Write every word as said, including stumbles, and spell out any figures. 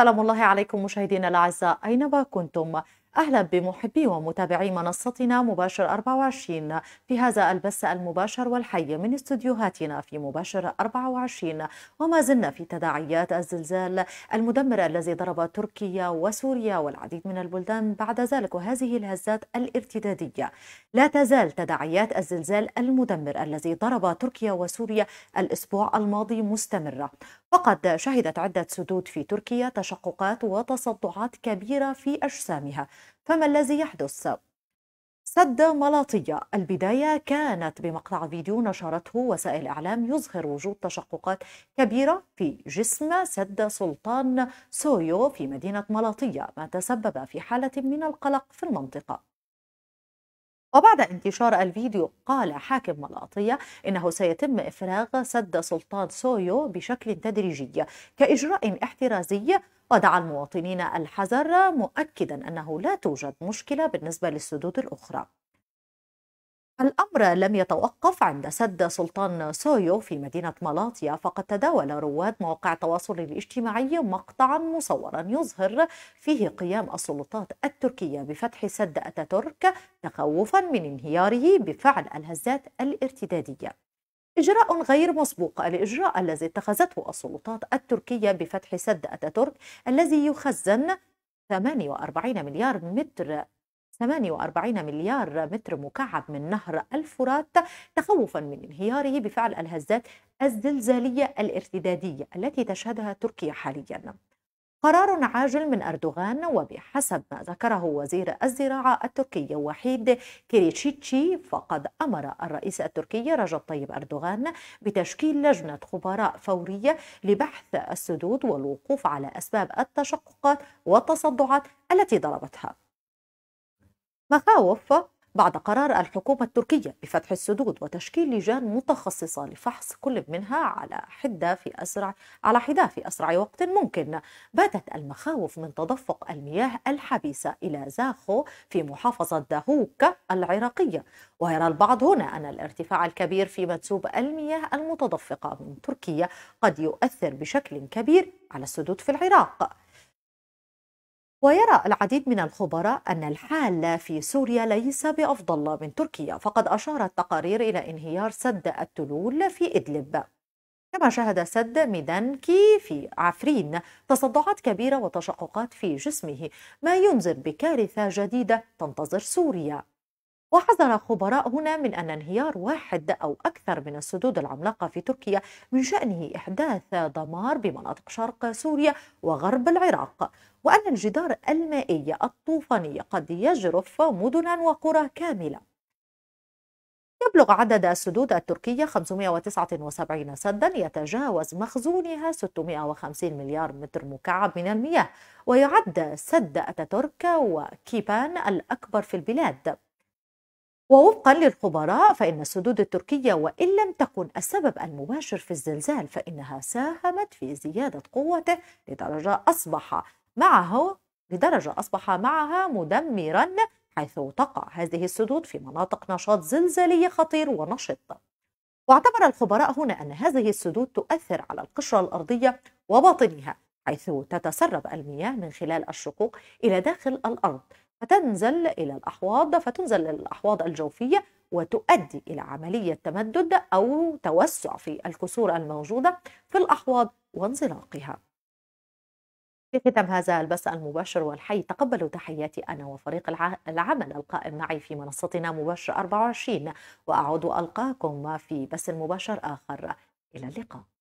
سلام الله عليكم مشاهدينا الأعزاء أينما كنتم، أهلا بمحبي ومتابعي منصتنا مباشر أربعة وعشرين في هذا البث المباشر والحي من استديوهاتنا في مباشر أربعة وعشرين. وما زلنا في تداعيات الزلزال المدمر الذي ضرب تركيا وسوريا والعديد من البلدان بعد ذلك، وهذه الهزات الارتدادية. لا تزال تداعيات الزلزال المدمر الذي ضرب تركيا وسوريا الأسبوع الماضي مستمرة، وقد شهدت عدة سدود في تركيا تشققات وتصدعات كبيرة في أجسامها. فما الذي يحدث؟ سد ملاطية، البداية كانت بمقطع فيديو نشرته وسائل إعلام يظهر وجود تشققات كبيرة في جسم سد سلطان سويو في مدينة ملاطية، ما تسبب في حالة من القلق في المنطقة. وبعد انتشار الفيديو قال حاكم ملاطية إنه سيتم إفراغ سد سلطان سويو بشكل تدريجي كإجراء احترازي، ودعا المواطنين الحذر مؤكدا أنه لا توجد مشكلة بالنسبة للسدود الأخرى. الأمر لم يتوقف عند سد سلطان سويو في مدينة ملاطية، فقد تداول رواد مواقع التواصل الاجتماعي مقطعا مصورا يظهر فيه قيام السلطات التركية بفتح سد أتاتورك تخوفا من انهياره بفعل الهزات الارتدادية. إجراء غير مسبوق، الإجراء الذي اتخذته السلطات التركية بفتح سد أتاتورك الذي يخزن ثمانية وأربعين مليار متر ثمانية وأربعين مليار متر مكعب من نهر الفرات، تخوفا من انهياره بفعل الهزات الزلزالية الارتدادية التي تشهدها تركيا حاليا. قرار عاجل من أردوغان، وبحسب ما ذكره وزير الزراعة التركي وحيد كيريشيتشي، فقد أمر الرئيس التركي رجب طيب أردوغان بتشكيل لجنة خبراء فورية لبحث السدود والوقوف على أسباب التشققات والتصدعات التي ضربتها. مخاوف بعد قرار الحكومة التركية بفتح السدود وتشكيل لجان متخصصة لفحص كل منها على حدة في أسرع على حدة في أسرع وقت ممكن، باتت المخاوف من تدفق المياه الحبيسة إلى زاخو في محافظة دهوك العراقية. ويرى البعض هنا أن الارتفاع الكبير في منسوب المياه المتدفقة من تركيا قد يؤثر بشكل كبير على السدود في العراق. ويرى العديد من الخبراء أن الحال في سوريا ليس بأفضل من تركيا، فقد أشارت تقارير إلى انهيار سد التلول في إدلب، كما شهد سد ميدانكي في عفرين تصدعات كبيرة وتشققات في جسمه، ما ينذر بكارثة جديدة تنتظر سوريا. وحذر خبراء هنا من أن انهيار واحد أو أكثر من السدود العملاقة في تركيا من شأنه إحداث دمار بمناطق شرق سوريا وغرب العراق، وأن الجدار المائي الطوفاني قد يجرف مدنا وقرى كاملة. يبلغ عدد السدود التركية خمسمئة وتسعة وسبعين سدا يتجاوز مخزونها ستمئة وخمسين مليار متر مكعب من المياه، ويعد سد أتاتورك وكيبان الأكبر في البلاد. ووفقا للخبراء فإن السدود التركية وإن لم تكن السبب المباشر في الزلزال، فإنها ساهمت في زيادة قوته لدرجة أصبح معه لدرجة أصبح معها مدمرا، حيث تقع هذه السدود في مناطق نشاط زلزالي خطير ونشط. واعتبر الخبراء هنا أن هذه السدود تؤثر على القشرة الأرضية وباطنها، حيث تتسرب المياه من خلال الشقوق إلى داخل الأرض فتنزل إلى الأحواض فتنزل إلى الأحواض الجوفية، وتؤدي إلى عملية تمدد أو توسع في الكسور الموجودة في الأحواض وانزلاقها. في ختام هذا البث المباشر والحي، تقبلوا تحياتي أنا وفريق العمل القائم معي في منصتنا مباشر أربعة وعشرين، وأعود ألقاكم في بث مباشر آخر. إلى اللقاء.